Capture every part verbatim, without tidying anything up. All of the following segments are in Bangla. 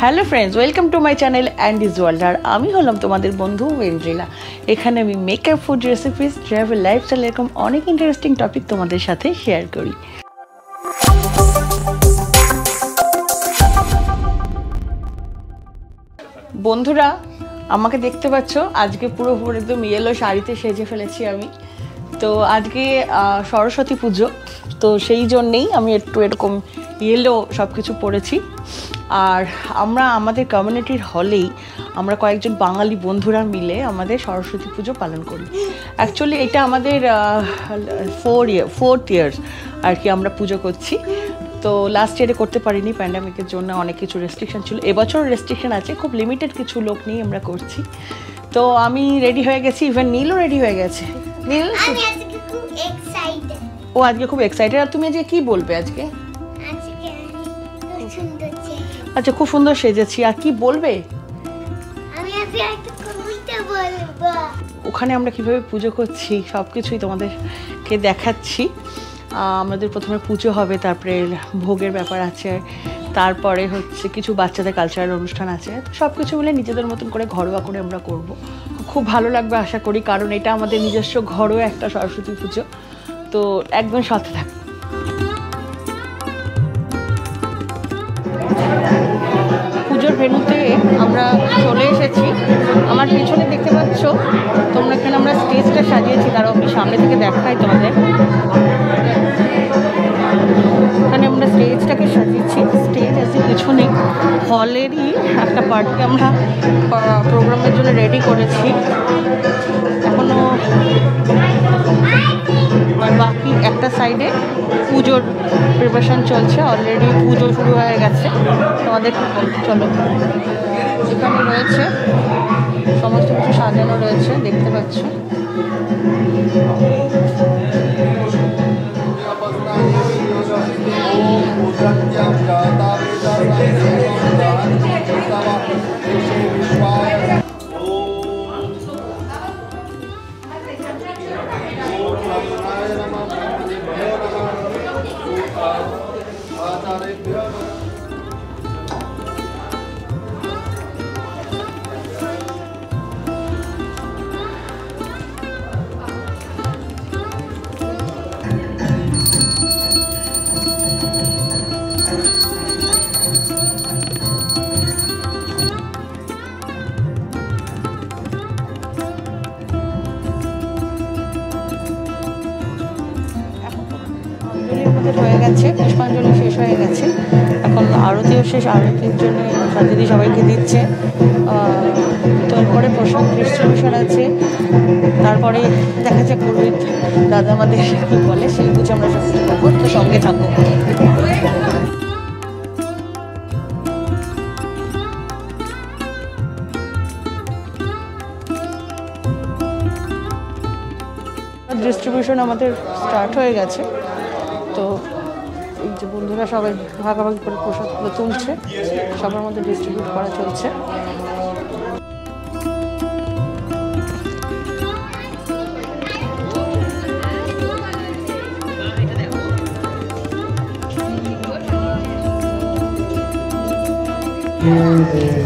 Hello friends, welcome to my channel एंडिजवर्ल्ड। और आमी हलाम तुम्हादेर बंधु वेंड्रिला। एखाने आमी makeup, food recipes, travel, lifestyle एरकम अनेक इंटरेस्टिंग टपिक तुम्हादेर साथे शेयर करी। बंधुरा आमाके देखते पाच्छो आजके पुरोपुरि एकदम येलो शाड़ीते सेजे फेलेछि आमी। तो आजके सरस्वती पुजो, तो सेई जन्येई आमी एकटु एरकम येलो सबकिछु परेछि। और आमरा आमादेर कम्युनिटीर हलेई आमरा कयेकजन बांगाली बंधुरा मिले आमादेर सरस्वती पुजो पालन करी। एक्चुअली एटा आमादेर फोर इयर फोर्थ इयर आर कि आमरा पुजो करछि। तो लास्ट इयारे करते पारिनि पैंडामिकेर जोन्नो, अनेक किछु रेस्ट्रिक्शन छिलो। एबछर रेस्ट्रिक्शन आछे, खूब लिमिटेड किछु लोक निये आमरा करछि। तो आमी रेडी हये गेछि, इवन नीलও रेडी हये गेছে। नील আমি আজকে খুব এক্সাইটেড। ও আজকে খুব এক্সাইটেড। আর তুমি আজকে কি বলবে? আজকে अच्छा खूब सुंदर सेजेছি। আর কি বলবে? আমি আজকে একটা কবিতা বলবো। ওখানে আমরা কিভাবে পূজা করছি সবকিছুই তোমাদেরকে দেখাচ্ছি। আমাদের প্রথমে পূজা হবে, তারপরে ভোগের ব্যাপার আছে, তারপরে হচ্ছে কিছু বাচ্চাদের কালচারাল অনুষ্ঠান আছে। সবকিছু মিলে নিজেদের মতন করে ঘরোয়া করে আমরা করব। খুব ভালো লাগবে আশা করি, কারণ এটা আমাদের নিজস্ব ঘরোয়া একটা সরস্বতী পূজা। তো একদম সাথে থাকো। ভেনুতে আমরা চলে এসেছি। আমার পিছনে দেখতে পাচ্ছ তোমরা, এখানে আমরা স্টেজটা সাজিয়েছি। তারা আমি সামনে থেকে দেখাই তোমাদের। এখানে আমরা স্টেজটাকে সাজিয়েছি। স্টেজ আছে পিছনে, হলেরই একটা পার্টকে আমরা প্রোগ্রামের জন্য রেডি করেছি। এখনও বাকি একটা সাইডে পুজোর প্রিপারেশন চলছে। অলরেডি পুজো শুরু হয়ে গেছে। তোমাদের চলো, এখানে রয়েছে সমস্ত কিছু সাজানো রয়েছে, দেখতে পাচ্ছ। পুষ্পাঞ্জলি শেষ হয়ে গেছে, এখন আরতিও শেষ। আরতির জন্য সাথে সবাইকে দিচ্ছে। তারপরে প্রসাদ ডিস্ট্রিবিউশন আছে, তারপরে দেখা যাক পুরোহিত দাদা আমাদের কী বলে, সেই বুঝে আমরা সবকিছু করবো। তো সঙ্গে থাকবো। ডিস্ট্রিবিউশন আমাদের স্টার্ট হয়ে গেছে। তো এই যে বন্ধুরা সবাই ভাগাভাগি করে প্রসাদগুলো তুলছে, সবার মধ্যে ডিস্ট্রিবিউট করা চলছে।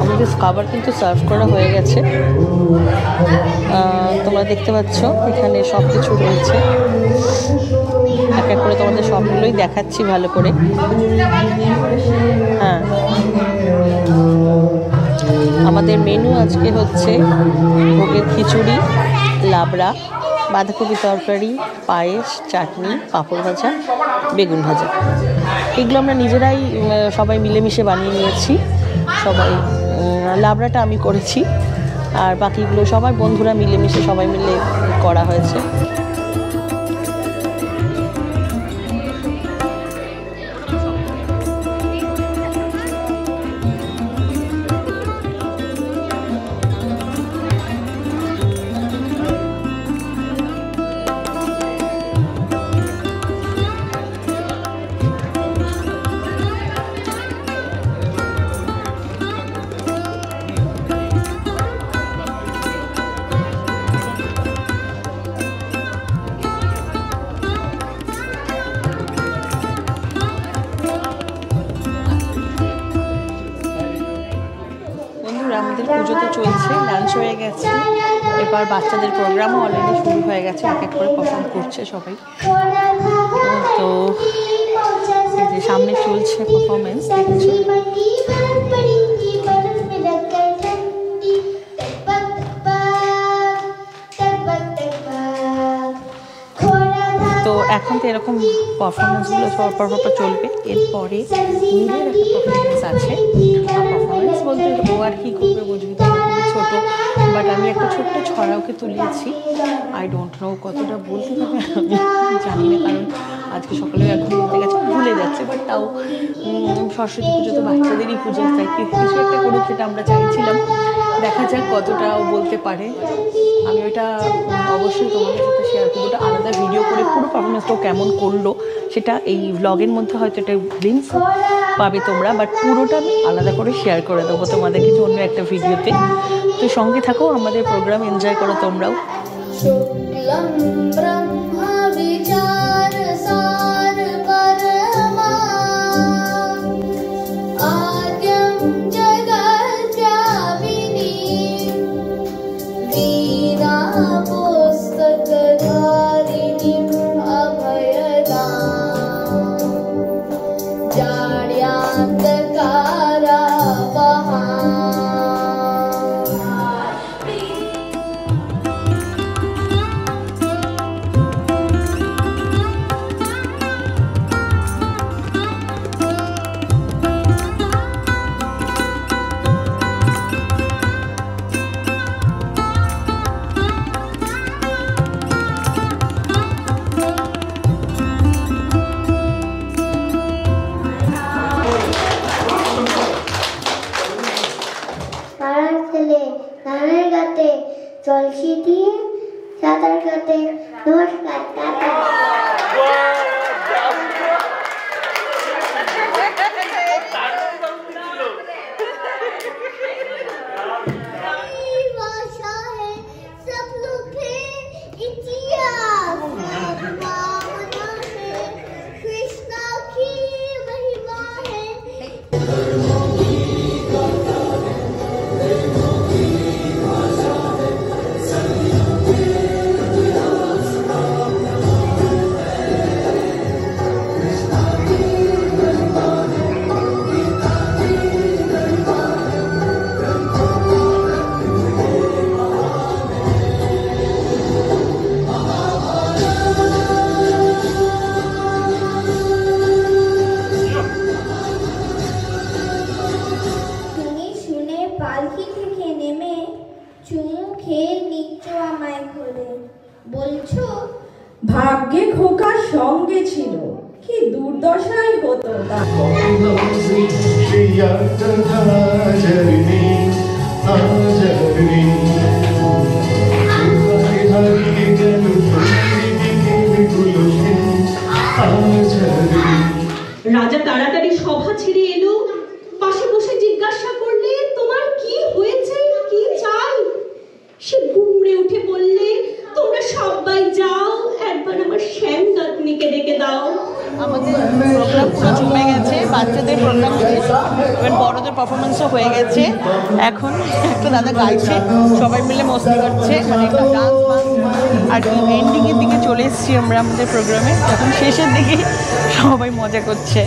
আমাদের খাবার কিন্তু সার্ভ করা হয়ে গেছে, তোমরা দেখতে পাচ্ছ। এখানে সব কিছু রয়েছে, এক এক করে তোমাদের সবগুলোই দেখাচ্ছি ভালো করে। হ্যাঁ, আমাদের মেনু আজকে হচ্ছে ভোগের খিচুড়ি, লাবড়া, বাঁধাকপি তরকারি, পায়েস, চাটনি, পাঁপড় ভাজা, বেগুন ভাজা। এগুলো আমরা নিজেরাই সবাই মিলেমিশে বানিয়ে নিয়েছি। সবাই লাবড়াটা আমি করেছি, আর বাকিগুলো সবাই বন্ধুরা মিলেমিশে সবাই মিলে করা হয়েছে। हमारे पुजो तो चलते लांच हो गए एबार बाच्चादेर प्रोग्राम अलरेडी शुरू हो गए एक एक करे परफर्म करछे सबाई तो सामने चलछे परफरमेंस देखछो এখন তো এরকম পারফরম্যান্সগুলো সবার পর পর চলবে। এরপরে নিজের একটা পারফরম্যান্স আছে, পারফরম্যান্স বলতে ও আর কি করবে বুঝবি তো খুবই ছোটো, বাট আমি একটা ছোট্ট ছড়াওকে তুলিয়েছি। আই ডোন্ট নো কতটা বলতে পারবে আমি জানি না, কারণ আজকে সকালে এখন বলতে গেছে ভুলে যাচ্ছে। বাট তাও সরস্বতী পুজো তো বাচ্চাদেরই পুজো, তাই কিছু একটা করে যেটা আমরা চাইছিলাম, দেখা যাক কতটাও বলতে পারে। আমি ওইটা অবশ্যই তোমাদের সাথে শেয়ার করবো, ওটা আলাদা ভিডিও করে পুরো পারফরমেন্সটাও কেমন করলো সেটা এই ব্লগের মধ্যে হয়তো এটা লিঙ্কস পাবে তোমরা, বাট পুরোটা আমি আলাদা করে শেয়ার করে দেবো তোমাদের কিছু অন্য একটা ভিডিওতে। তো সঙ্গে থাকো, আমাদের প্রোগ্রাম এনজয় করো তোমরাও। রাজা তাড়াতাড়ি সভা ছেড়ে এলো, পাশে বসে জিজ্ঞাসা করলে তোমার কি হয়েছে, কি চাই? সে গুমড়ে উঠে বললে তোমরা সবাই যাও একবার আমার শ্যাম দাদনিকে ডেকে দাও। আমাদের প্রোগ্রাম পুরো জমে গেছে, বাচ্চাদের প্রোগ্রাম শেষ, এবার বড়দের পারফরমেন্সও হয়ে গেছে। এখন একটা দাদা গাইছে, সবাই মিলে মস্তি করছে, মানে একটা ডান্স আর এন্ডিংয়ের দিকে চলে এসছি আমরা আমাদের প্রোগ্রামে, এখন শেষের দিকে সবাই মজা করছে।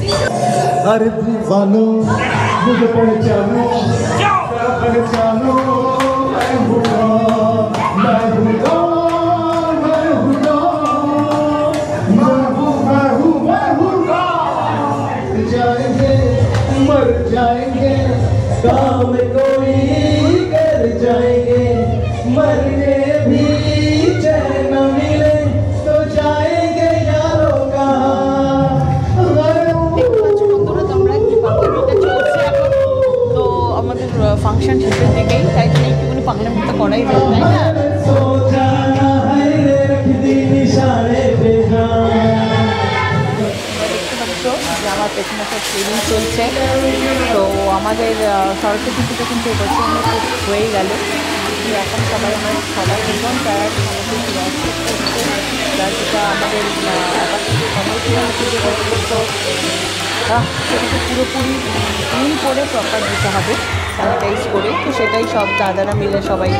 ফাংশন শেষের দিকেই তাই জন্য একটুখানি পাগলের মতো করাই যায়, তাই না? আমার পেছনে সব ট্রেনিং চলছে, তো আমাদের সরস্বতী পুজো কিন্তু এবছর হয়ে গেল। এখন সবাই আমার সবাই ভীষণ প্যারার যেটা আমাদের পুরোপুরি ক্লিন করে প্রপার দিতে হবে। স্যানিটাইজ করে, তো সেটাই সব দাদারা মিলে সবাই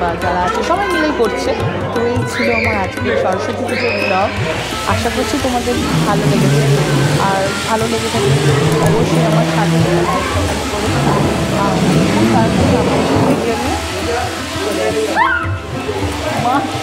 বা যারা আছে সবাই মিলেই করছে। তো এই ছিল আমার আজকের সরস্বতী পুজোর ব্লগ। আশা করছি তোমাদের ভালো লেগেছে, আর ভালো লেগে থাকলে অবশ্যই আমার সাথে তারপরে আমার